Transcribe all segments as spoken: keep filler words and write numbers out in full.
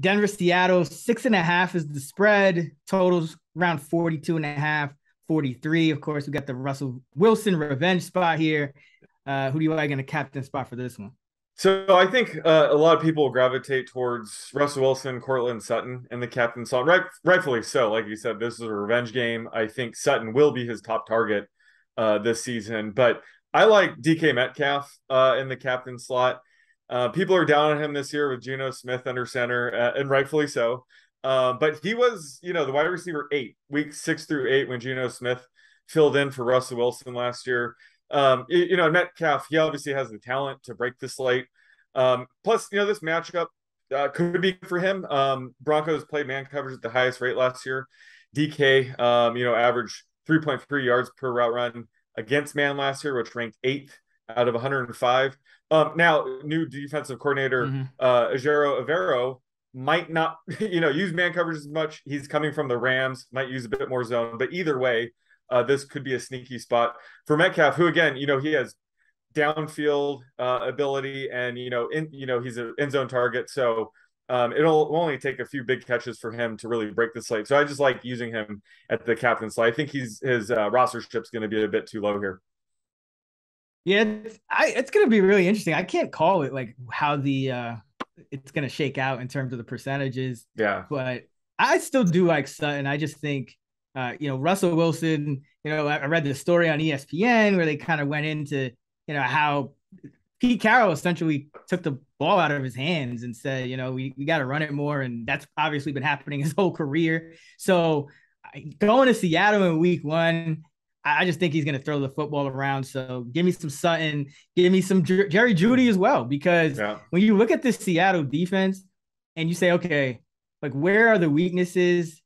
Denver, Seattle, six and a half is the spread. Totals around forty-two and a half, forty-three. Of course, we got the Russell Wilson revenge spot here. Uh, who do you like in the captain spot for this one? So I think uh, a lot of people gravitate towards Russell Wilson, Cortland Sutton, and the captain spot. Right, rightfully so. Like you said, this is a revenge game. I think Sutton will be his top target uh, this season. But I like D K Metcalf uh, in the captain slot. Uh, people are down on him this year with Geno Smith under center, uh, and rightfully so. Uh, but he was, you know, the wide receiver eight, weeks six through eight, when Geno Smith filled in for Russell Wilson last year. Um, you know, Metcalf, he obviously has the talent to break the slate. Um, plus, you know, this matchup uh, could be good for him. Um, Broncos played man coverage at the highest rate last year. D K, um, you know, averaged three point three yards per route run against man last year, which ranked eighth out of one hundred five. Um, now, new defensive coordinator mm-hmm. uh, Ejiro Evero might not, you know, use man coverage as much. He's coming from the Rams, might use a bit more zone. But either way, uh, this could be a sneaky spot for Metcalf, who, again, you know, he has downfield uh, ability, and, you know, in you know he's an end zone target. So um, it'll only take a few big catches for him to really break the slate. So I just like using him at the captain slate. I think he's his uh, roster ship's going to be a bit too low here. Yeah, it's, it's going to be really interesting. I can't call it like how the uh, it's going to shake out in terms of the percentages. Yeah, but I still do like Sutton. I just think, uh, you know, Russell Wilson, you know, I, I read the story on E S P N where they kind of went into, you know, how Pete Carroll essentially took the ball out of his hands and said, you know, we, we got to run it more. And that's obviously been happening his whole career. So going to Seattle in week one, I just think he's going to throw the football around. So give me some Sutton, give me some Jer- Jerry Judy as well, because yeah. when you look at this Seattle defense and you say, okay, like where are the weaknesses?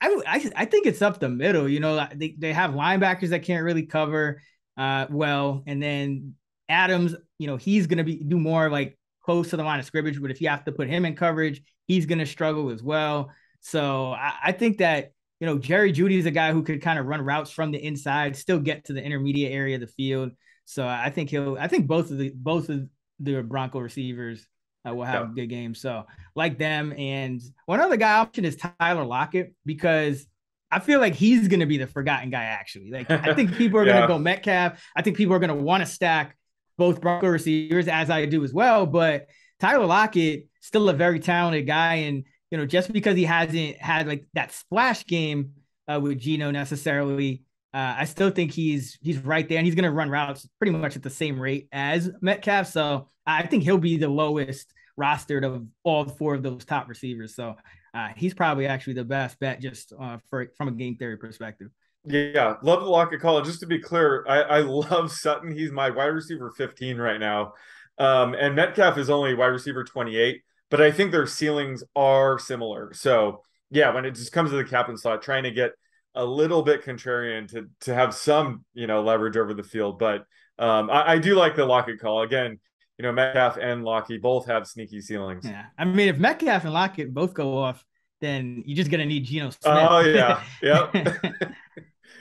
I I, I think it's up the middle. You know, they, they have linebackers that can't really cover uh, well. And then Adams, you know, he's going to be do more like close to the line of scrimmage, but if you have to put him in coverage, he's going to struggle as well. So I, I think that, you know, Jerry Judy is a guy who could kind of run routes from the inside, still get to the intermediate area of the field. So I think he'll, I think both of the, both of the Bronco receivers uh, will have yeah. a good game. So like them. And one other guy option is Tyler Lockett, because I feel like he's going to be the forgotten guy. Actually, like I think people are yeah. going to go Metcalf. I think people are going to want to stack both Bronco receivers, as I do as well. But Tyler Lockett, still a very talented guy. And, you know, just because he hasn't had like that splash game uh, with Geno necessarily, uh, I still think he's he's right there, and he's going to run routes pretty much at the same rate as Metcalf. So I think he'll be the lowest rostered of all four of those top receivers. So uh, he's probably actually the best bet just uh, for, from a game theory perspective. Yeah, love the Lockett call. And just to be clear, I, I love Sutton. He's my wide receiver fifteen right now, um, and Metcalf is only wide receiver twenty-eight. But I think their ceilings are similar. So, yeah, when it just comes to the captain slot, trying to get a little bit contrarian to to have some, you know, leverage over the field. But um, I, I do like the Lockett call. Again, you know, Metcalf and Lockett both have sneaky ceilings. Yeah, I mean, if Metcalf and Lockett both go off, then you're just going to need Geno Smith. Oh, yeah, yep.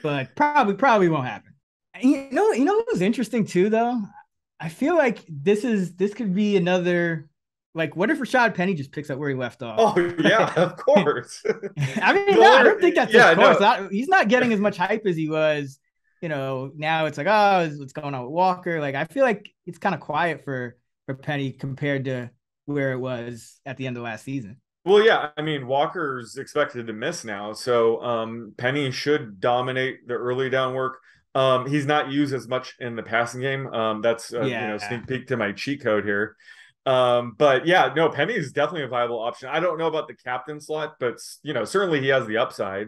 But probably, probably won't happen. You know, you know what was interesting, too, though? I feel like this is this could be another – like, what if Rashad Penny just picks up where he left off? Oh, yeah, of course. I mean, no, I don't think that's yeah, of course. No. He's not getting as much hype as he was. You know, now it's like, oh, what's going on with Walker? Like, I feel like it's kind of quiet for, for Penny compared to where it was at the end of last season. Well, yeah, I mean, Walker's expected to miss now. So um, Penny should dominate the early down work. Um, he's not used as much in the passing game. Um, that's, uh, yeah. you know, sneak peek to my cheat code here. Um, but yeah, no, Penny is definitely a viable option. I don't know about the captain slot, but you know, certainly he has the upside.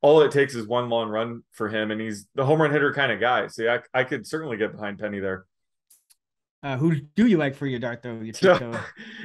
All it takes is one long run for him, and he's the home run hitter kind of guy. So yeah, I, I could certainly get behind Penny there. Uh, who do you like for your dart throw? Your so,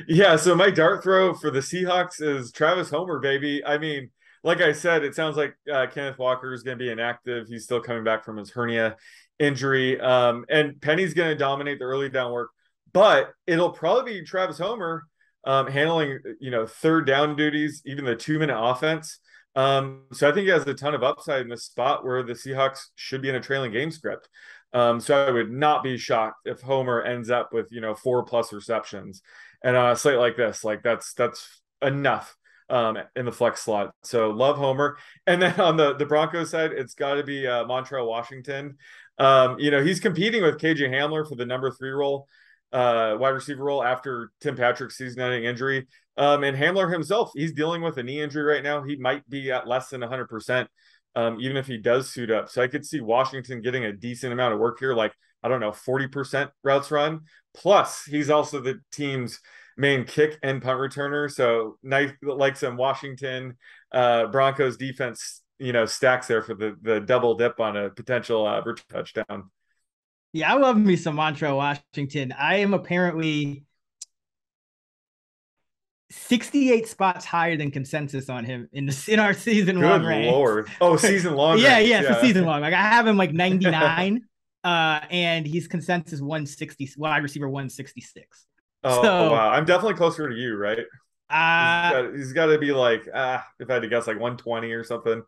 yeah, so my dart throw for the Seahawks is Travis Homer, baby. I mean, like I said, it sounds like uh, Kenneth Walker is going to be inactive. He's still coming back from his hernia injury, um, and Penny's going to dominate the early down work. But it'll probably be Travis Homer um, handling, you know, third down duties, even the two-minute offense. Um, so I think he has a ton of upside in this spot where the Seahawks should be in a trailing game script. Um, so I would not be shocked if Homer ends up with, you know, four-plus receptions. And on a slate like this, like that's that's enough um, in the flex slot. So love Homer. And then on the, the Broncos side, it's got to be uh, Montrell Washington. Um, you know, he's competing with K J Hamler for the number three role, uh, wide receiver role after Tim Patrick's season-ending injury. Um, and Hamler himself, he's dealing with a knee injury right now. He might be at less than one hundred percent, um, even if he does suit up. So I could see Washington getting a decent amount of work here, like, I don't know, forty percent routes run. Plus, he's also the team's main kick and punt returner. So nice, like some Washington uh, Broncos defense, you know, stacks there for the, the double dip on a potential uh, touchdown. Yeah, I love me some Montrell Washington. I am apparently sixty-eight spots higher than consensus on him in the, in our season long range. Good Lord. Oh, season long. yeah, yeah, yeah, so season long. Like I have him like ninety-nine, uh, and he's consensus one sixty, wide receiver one sixty-six. Oh, so, oh wow. I'm definitely closer to you, right? Uh, he's got to be like, ah, if I had to guess, like one twenty or something.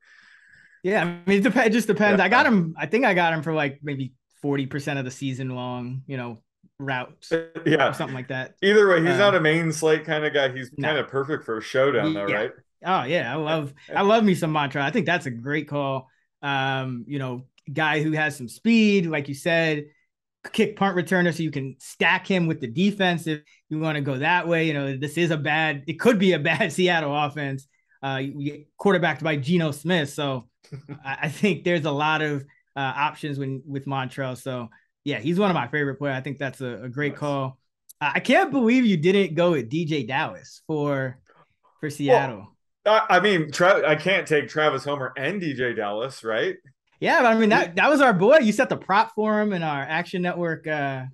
Yeah, I mean, it, dep- it just depends. Yeah. I got him. I think I got him for like maybe forty percent of the season long, you know, routes, yeah, or something like that. Either way, he's uh, not a main slate kind of guy. He's no. kind of perfect for a showdown, though, yeah. right? Oh yeah, I love, I love me some Montrell. I think that's a great call. Um, you know, guy who has some speed, like you said, kick punt returner, so you can stack him with the defense if you want to go that way. You know, this is a bad, it could be a bad Seattle offense, uh, quarterbacked by Geno Smith. So I think there's a lot of uh, options when with Montrell. So yeah, he's one of my favorite players. I think that's a, a great nice. call. Uh, I can't believe you didn't go with D J Dallas for for Seattle. Well, I, I mean, Tra- I can't take Travis Homer and D J Dallas, right? Yeah, but I mean, that, that was our boy. You set the prop for him in our Action Network. Uh...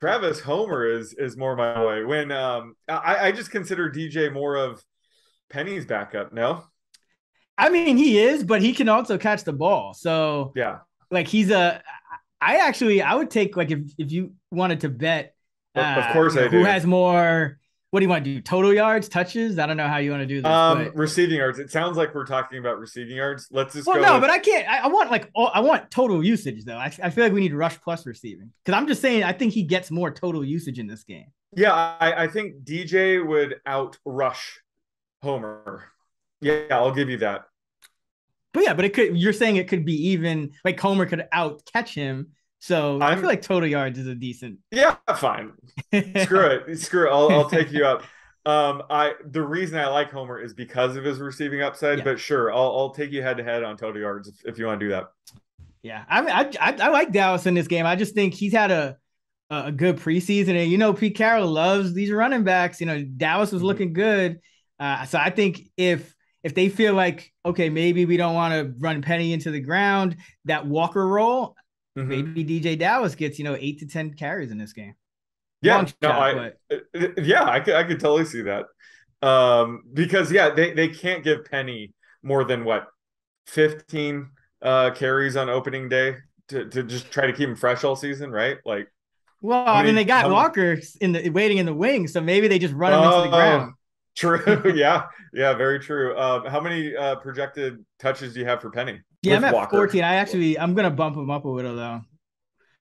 Travis Homer is is more my way. When um, I, I just consider D J more of Penny's backup, no? I mean, he is, but he can also catch the ball. So, yeah, like he's a – I actually, I would take, like, if, if you wanted to bet uh, of course I who do. has more, what do you want to do? Total yards, touches? I don't know how you want to do this. Um, but... Receiving yards. It sounds like we're talking about receiving yards. Let's just well, go. Well, no, with... but I can't. I, I want, like, all, I want total usage, though. I, I feel like we need rush plus receiving. Because I'm just saying, I think he gets more total usage in this game. Yeah, I, I think D J would out-rush Homer. Yeah, I'll give you that. But yeah, but it could. You're saying it could be even like Homer could out catch him. So I'm, I feel like total yards is a decent. Yeah, fine. Screw it. Screw it. I'll I'll take you up. Um, I the reason I like Homer is because of his receiving upside. Yeah. But sure, I'll I'll take you head to head on total yards if, if you want to do that. Yeah, I mean, I, I I like Dallas in this game. I just think he's had a a good preseason, and you know Pete Carroll loves these running backs. You know Dallas was looking good, uh, so I think if. If they feel like, okay, maybe we don't want to run Penny into the ground, that Walker role, mm-hmm. maybe D J Dallas gets, you know, eight to ten carries in this game. Yeah, Long no, shot, I, but... yeah, I could, I could totally see that. Um, because, yeah, they, they can't give Penny more than, what, fifteen uh, carries on opening day to, to just try to keep him fresh all season, right? Like, Well, I mean, many, they got um... Walker in the, waiting in the wings, so maybe they just run him uh, into the ground. True. Yeah. Yeah. Very true. Um, how many uh, projected touches do you have for Penny? Yeah, I'm at Walker? fourteen. I actually, I'm going to bump him up a little though.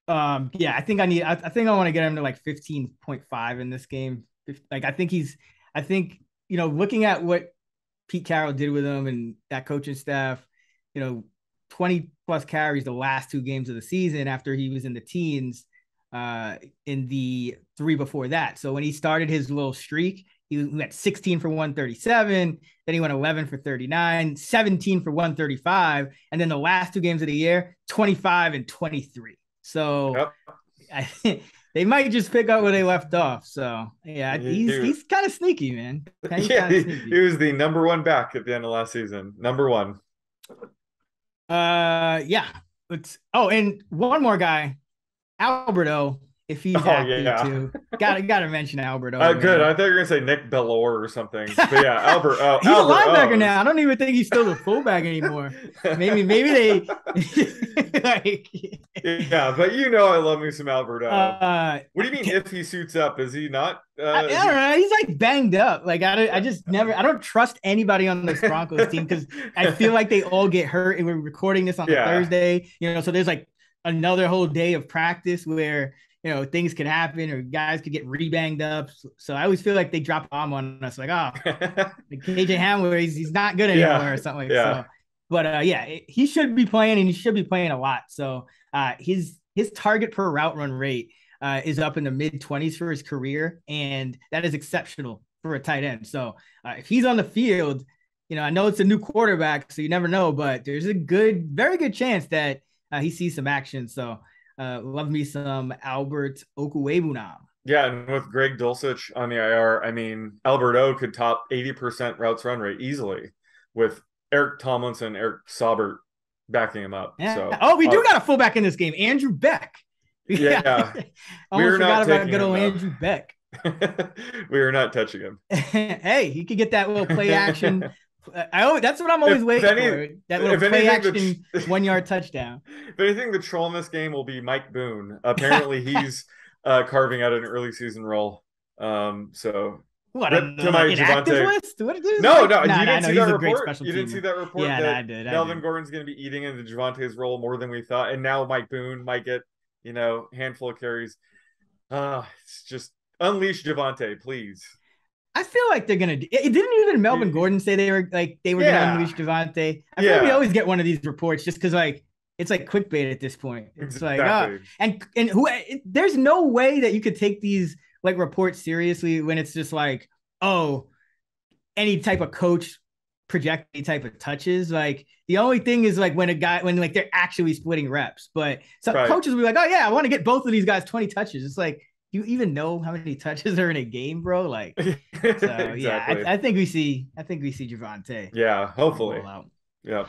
Um, yeah, I think I need, I, I think I want to get him to like fifteen point five in this game. Like, I think he's, I think, you know, looking at what Pete Carroll did with him and that coaching staff, you know, twenty plus carries the last two games of the season after he was in the teens uh, in the three before that. So when he started his little streak, he went sixteen for one thirty-seven, then he went eleven for thirty-nine, seventeen for one thirty-five, and then the last two games of the year, twenty-five and twenty-three. So yep. I think they might just pick up where they left off. So, yeah, he's he was, he's kind of sneaky, man. He's yeah, sneaky. He was the number one back at the end of last season. Number one. Uh, Yeah. It's, oh, and one more guy, Albert O. If he's active, oh, yeah. too. Gotta, gotta mention Albert O. Uh, good. I thought you were going to say Nick Bellore or something. But yeah, Albert O. He's Albert a linebacker o. now. I don't even think he's still the fullback anymore. Maybe maybe they – like, yeah, but you know I love me some Albert O. Uh, what do you mean if he suits up? Is he not uh, – I, I don't he... know. He's like banged up. Like I, I just never – I don't trust anybody on this Broncos team because I feel like they all get hurt. And we're recording this on yeah. a Thursday. You know, so there's like another whole day of practice where – you know, things could happen or guys could get re-banged up. So I always feel like they drop a bomb on us, like, oh, like K J Hamler, he's, he's not good anymore yeah. or something like yeah. so. But, uh, yeah, it, he should be playing, and he should be playing a lot. So uh, his his target per route run rate uh, is up in the mid twenties for his career, and that is exceptional for a tight end. So uh, if he's on the field, you know, I know it's a new quarterback, so you never know, but there's a good, very good chance that uh, he sees some action. So uh, love me some Albert Okwuegbunam. Yeah, and with Greg Dulcich on the I R, I mean, Albert O could top eighty percent routes run rate easily with Eric Tomlinson, Eric Saubert backing him up. Yeah. So, oh, we do uh, got a fullback in this game, Andrew Beck. Yeah, yeah. I almost forgot about good old Andrew Beck. We are not touching him. Hey, he could get that little play action. I always, that's what I'm always if waiting any, for. That little play anything, action one yard touchdown. If anything, the troll in this game will be Mike Boone. Apparently, he's uh, carving out an early season role. Um, so. What, to my Javonte. List? What is no, no, no, you no, didn't no, see that report. You didn't see that report. Yeah, that no, I did. I Melvin did. Gordon's going to be eating into Javonte's role more than we thought, and now Mike Boone might get, you know, handful of carries. Uh it's just unleash Javonte, please. I feel like they're going to. It didn't even Melvin yeah. Gordon say they were like they were yeah. going to unleash Javonte. I feel yeah. like we always get one of these reports just because like it's like clickbait at this point. It's exactly. like oh, and and who? It, there's no way that you could take these. Like report seriously when it's just like, oh, any type of coach project any type of touches. Like the only thing is like when a guy, when like they're actually splitting reps, but some right. coaches will be like, oh yeah, I want to get both of these guys twenty touches. It's like, you even know how many touches are in a game, bro? Like, so exactly. yeah, I, I think we see, I think we see Javonte. Yeah. Hopefully. Yeah.